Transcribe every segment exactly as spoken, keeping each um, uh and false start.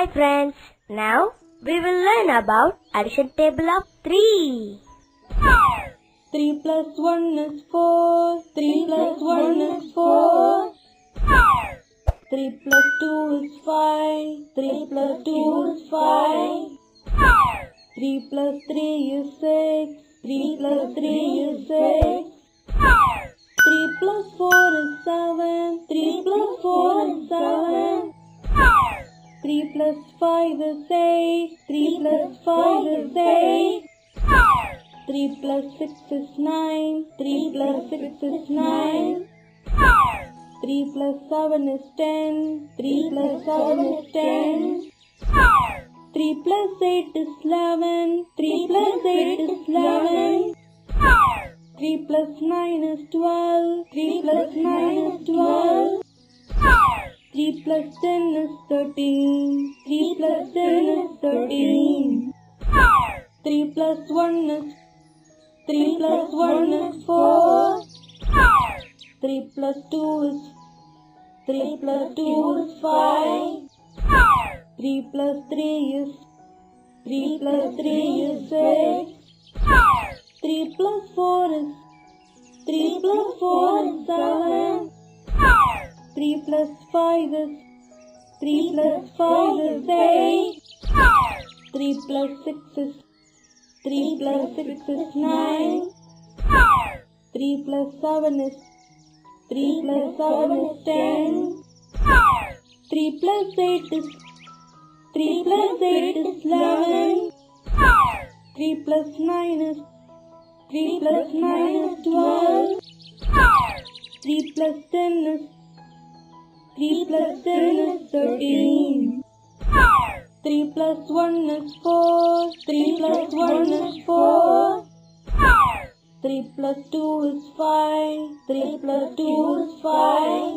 Hi friends, now we will learn about addition table of three. three plus one is four, three plus one is four. three plus two is five, three plus two is five. three plus three is six, three plus three is six. three plus four is seven, three plus four is seven. three plus five is eight, three plus five is eight. three plus six is nine, three plus six is nine. three plus seven is ten, three plus seven is ten. three plus eight is eleven, three plus eight is eleven. three plus nine is twelve, three plus nine is twelve. three plus ten is thirteen, three plus ten is thirteen. three plus one is, three plus one is four. three plus two is, three plus two is five. three plus three is, three plus three is six. three plus four is, three plus four is seven. three plus five is, three plus five is eight. three plus six is, three plus six is nine. three plus seven is, three plus seven is ten. three plus eight is, three plus eight is eleven. three plus nine is, three plus nine is twelve. three plus ten is, three plus ten is thirteen. three plus one is four, three plus one is four. three plus two is five, three plus two is five.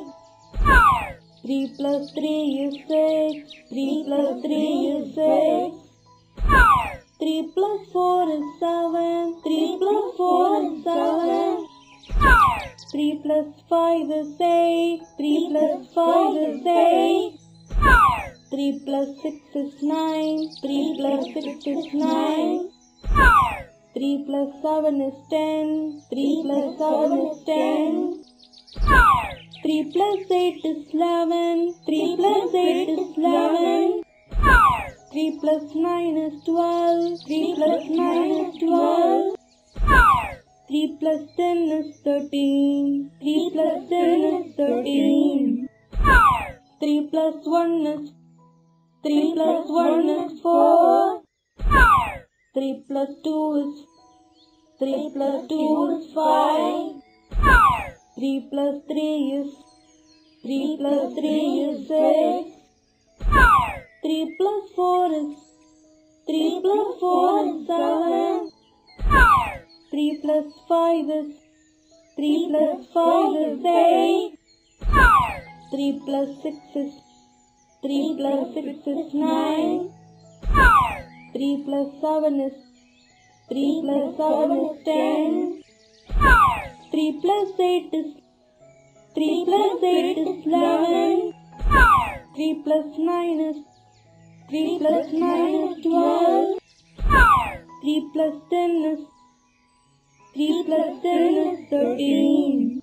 three plus three is six, three plus three is six. three plus four is seven, three plus four is seven. three plus five is eight, three plus five is eight. three plus six is nine, three plus six is nine. three plus seven is ten, three plus seven is ten. three plus eight is eleven, three plus eight is eleven. three plus nine is twelve, three plus nine is twelve. three plus ten is thirteen, three plus ten is thirteen. three plus one is, three plus one is four. three plus two is, three plus two is five. three plus three is, three plus three is six. three plus four is, three plus four is seven. three plus five is, three plus five is eight. three plus six is, three plus six is nine. three plus seven is, three plus seven is ten. three plus eight is, three plus eight is eleven. three plus nine is, three plus nine is twelve. three plus ten is, three plus ten is thirteen.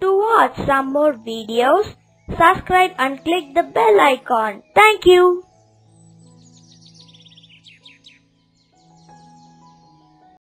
To watch some more videos, subscribe and click the bell icon. Thank you.